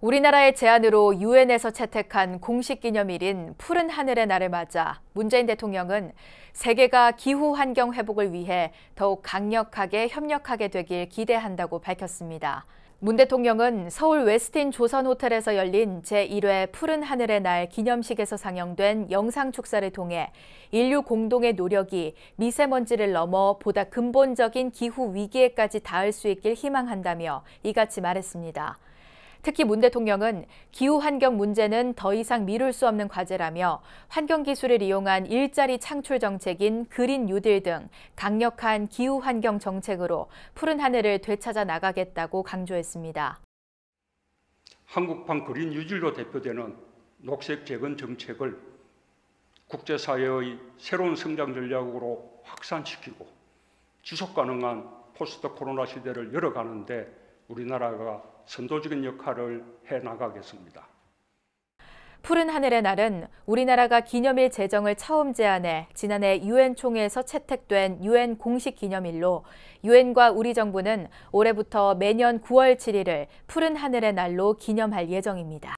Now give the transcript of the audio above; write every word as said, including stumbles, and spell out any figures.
우리나라의 제안으로 유엔에서 채택한 공식 기념일인 푸른 하늘의 날을 맞아 문재인 대통령은 세계가 기후 환경 회복을 위해 더욱 강력하게 협력하게 되길 기대한다고 밝혔습니다. 문 대통령은 서울 웨스틴 조선 호텔에서 열린 제일 회 푸른 하늘의 날 기념식에서 상영된 영상 축사를 통해 인류 공동의 노력이 미세먼지를 넘어 보다 근본적인 기후 위기에까지 닿을 수 있길 희망한다며 이같이 말했습니다. 특히 문 대통령은 기후환경 문제는 더 이상 미룰 수 없는 과제라며 환경기술을 이용한 일자리 창출 정책인 그린 뉴딜 등 강력한 기후환경 정책으로 푸른 하늘을 되찾아 나가겠다고 강조했습니다. 한국판 그린 뉴딜로 대표되는 녹색 재건 정책을 국제사회의 새로운 성장 전략으로 확산시키고 지속가능한 포스트 코로나 시대를 열어가는 데 우리나라가 선도적인 역할을 해나가겠습니다. 푸른 하늘의 날은 우리나라가 기념일 제정을 차움 제안해 지난해 유엔 총회에서 채택된 유엔 공식 기념일로 유엔과 우리 정부는 올해부터 매년 구월 칠 일을 푸른 하늘의 날로 기념할 예정입니다.